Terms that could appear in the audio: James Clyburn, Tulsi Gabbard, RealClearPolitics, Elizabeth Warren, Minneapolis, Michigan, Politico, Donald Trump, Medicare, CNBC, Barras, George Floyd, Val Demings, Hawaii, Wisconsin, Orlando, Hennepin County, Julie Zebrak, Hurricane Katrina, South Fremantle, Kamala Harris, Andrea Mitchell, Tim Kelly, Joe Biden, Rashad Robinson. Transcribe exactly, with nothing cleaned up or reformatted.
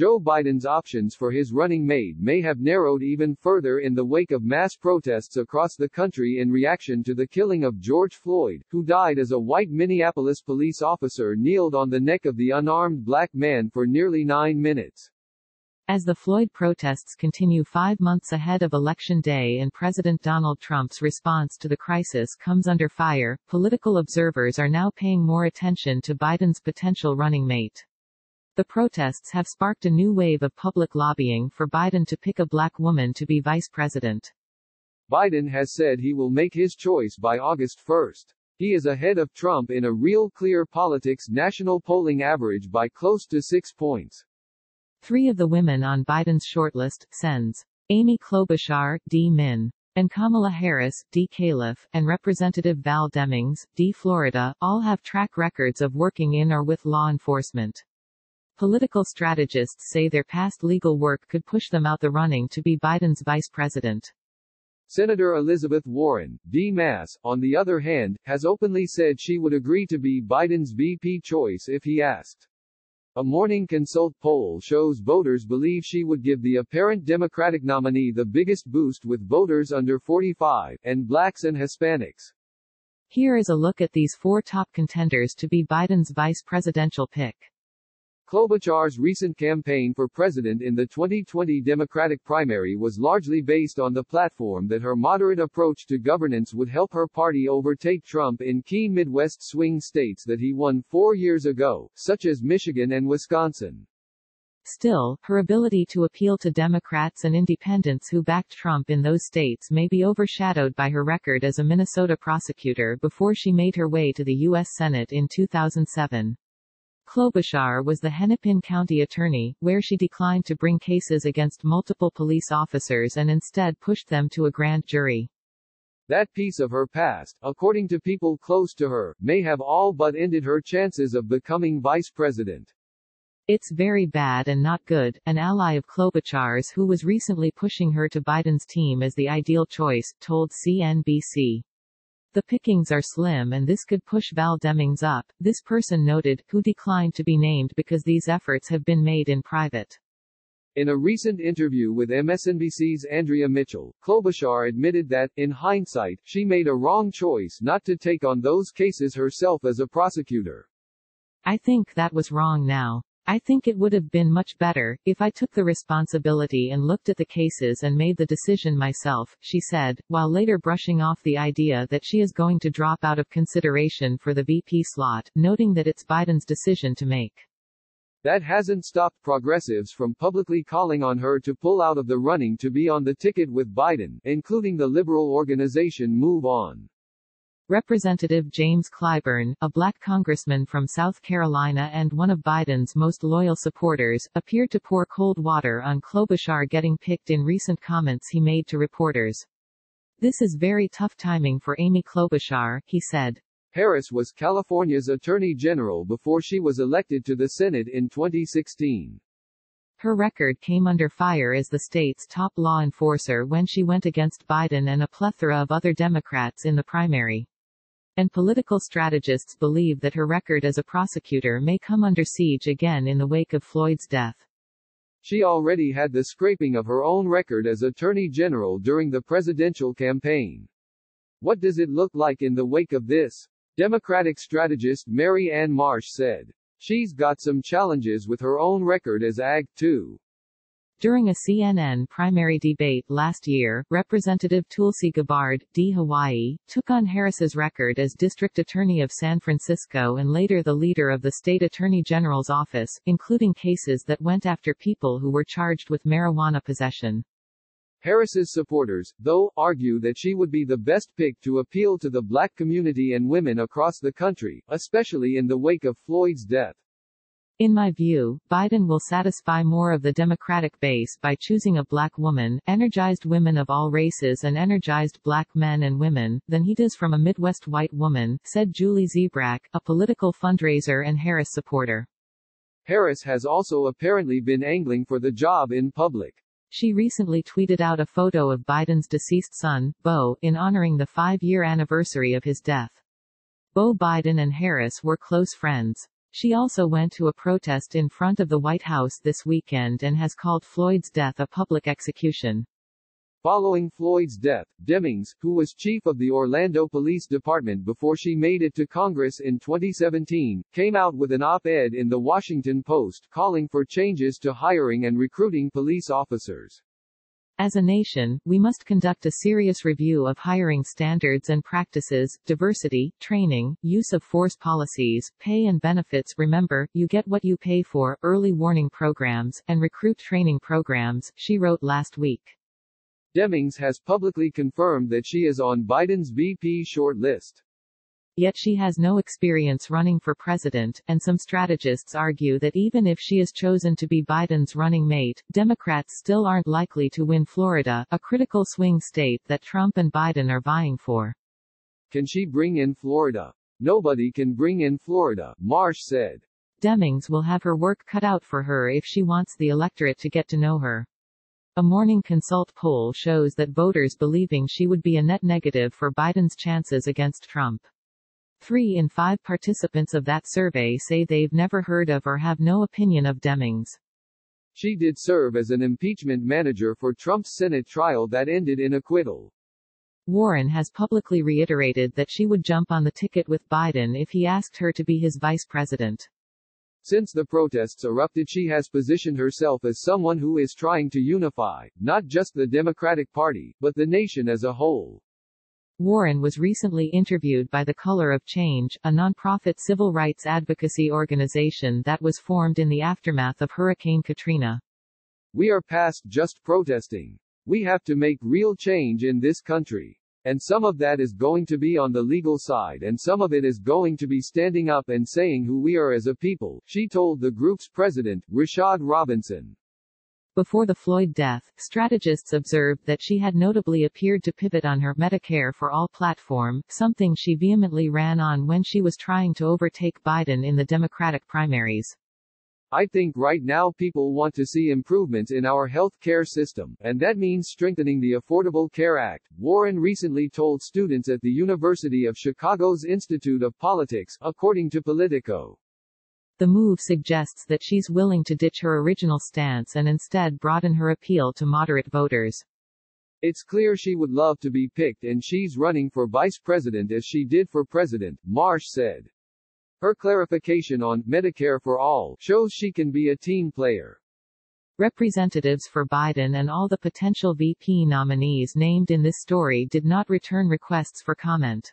Joe Biden's options for his running mate may have narrowed even further in the wake of mass protests across the country in reaction to the killing of George Floyd, who died as a white Minneapolis police officer kneeled on the neck of the unarmed black man for nearly nine minutes. As the Floyd protests continue five months ahead of Election Day and President Donald Trump's response to the crisis comes under fire, political observers are now paying more attention to Biden's potential running mate. The protests have sparked a new wave of public lobbying for Biden to pick a black woman to be vice president. Biden has said he will make his choice by August first. He is ahead of Trump in a Real Clear Politics national polling average by close to six points. Three of the women on Biden's shortlist, Sens. Amy Klobuchar, D. Min, and Kamala Harris, D. Califf, and Representative Val Demings, D. Florida, all have track records of working in or with law enforcement. Political strategists say their past legal work could push them out the running to be Biden's vice president. Senator Elizabeth Warren, D. Mass, on the other hand, has openly said she would agree to be Biden's V P choice if he asked. A Morning Consult poll shows voters believe she would give the apparent Democratic nominee the biggest boost with voters under forty-five, and blacks and Hispanics. Here is a look at these four top contenders to be Biden's vice presidential pick. Klobuchar's recent campaign for president in the twenty twenty Democratic primary was largely based on the platform that her moderate approach to governance would help her party overtake Trump in key Midwest swing states that he won four years ago, such as Michigan and Wisconsin. Still, her ability to appeal to Democrats and independents who backed Trump in those states may be overshadowed by her record as a Minnesota prosecutor before she made her way to the U S Senate in two thousand seven. Klobuchar was the Hennepin County attorney, where she declined to bring cases against multiple police officers and instead pushed them to a grand jury. That piece of her past, according to people close to her, may have all but ended her chances of becoming vice president. It's very bad and not good. An ally of Klobuchar's who was recently pushing her to Biden's team as the ideal choice, told C N B C. The pickings are slim and this could push Val Demings up, this person noted, who declined to be named because these efforts have been made in private. In a recent interview with M S N B C's Andrea Mitchell, Klobuchar admitted that, in hindsight, she made a wrong choice not to take on those cases herself as a prosecutor. I think that was wrong now. I think it would have been much better if I took the responsibility and looked at the cases and made the decision myself, she said, while later brushing off the idea that she is going to drop out of consideration for the V P slot, noting that it's Biden's decision to make. That hasn't stopped progressives from publicly calling on her to pull out of the running to be on the ticket with Biden, including the liberal organization Move On. Representative James Clyburn, a black congressman from South Carolina and one of Biden's most loyal supporters, appeared to pour cold water on Klobuchar getting picked in recent comments he made to reporters. This is very tough timing for Amy Klobuchar, he said. Harris was California's attorney general before she was elected to the Senate in twenty sixteen. Her record came under fire as the state's top law enforcer when she went against Biden and a plethora of other Democrats in the primary. And political strategists believe that her record as a prosecutor may come under siege again in the wake of Floyd's death. She already had the scraping of her own record as Attorney General during the presidential campaign. What does it look like in the wake of this? Democratic strategist Mary Ann Marsh said. She's got some challenges with her own record as A G too. During a C N N primary debate last year, Representative Tulsi Gabbard, D. Hawaii, took on Harris's record as District Attorney of San Francisco and later the leader of the State Attorney General's office, including cases that went after people who were charged with marijuana possession. Harris's supporters, though, argue that she would be the best pick to appeal to the black community and women across the country, especially in the wake of Floyd's death. In my view, Biden will satisfy more of the Democratic base by choosing a black woman, energized women of all races and energized black men and women, than he does from a Midwest white woman, said Julie Zebrak, a political fundraiser and Harris supporter. Harris has also apparently been angling for the job in public. She recently tweeted out a photo of Biden's deceased son, Beau, in honoring the five-year anniversary of his death. Beau Biden and Harris were close friends. She also went to a protest in front of the White House this weekend and has called Floyd's death a public execution. Following Floyd's death, Demings, who was chief of the Orlando Police Department before she made it to Congress in twenty seventeen, came out with an op-ed in The Washington Post calling for changes to hiring and recruiting police officers. As a nation, we must conduct a serious review of hiring standards and practices, diversity, training, use of force policies, pay and benefits. Remember, you get what you pay for, early warning programs, and recruit training programs, she wrote last week. Demings has publicly confirmed that she is on Biden's V P short list. Yet she has no experience running for president, and some strategists argue that even if she is chosen to be Biden's running mate, Democrats still aren't likely to win Florida, a critical swing state that Trump and Biden are vying for. Can she bring in Florida? Nobody can bring in Florida, Marsh said. Demings will have her work cut out for her if she wants the electorate to get to know her. A Morning Consult poll shows that voters believing she would be a net negative for Biden's chances against Trump. Three in five participants of that survey say they've never heard of or have no opinion of Demings. She did serve as an impeachment manager for Trump's Senate trial that ended in acquittal. Warren has publicly reiterated that she would jump on the ticket with Biden if he asked her to be his vice president. Since the protests erupted, she has positioned herself as someone who is trying to unify, not just the Democratic Party, but the nation as a whole. Warren was recently interviewed by The Color of Change, a nonprofit civil rights advocacy organization that was formed in the aftermath of Hurricane Katrina. We are past just protesting. We have to make real change in this country. And some of that is going to be on the legal side, and some of it is going to be standing up and saying who we are as a people, she told the group's president, Rashad Robinson. Before the Floyd death, strategists observed that she had notably appeared to pivot on her Medicare for All platform, something she vehemently ran on when she was trying to overtake Biden in the Democratic primaries. I think right now people want to see improvements in our health care system, and that means strengthening the Affordable Care Act, Warren recently told students at the University of Chicago's Institute of Politics, according to Politico. The move suggests that she's willing to ditch her original stance and instead broaden her appeal to moderate voters. It's clear she would love to be picked, and she's running for vice president as she did for president, Marsh said. Her clarification on Medicare for All shows she can be a team player. Representatives for Biden and all the potential V P nominees named in this story did not return requests for comment.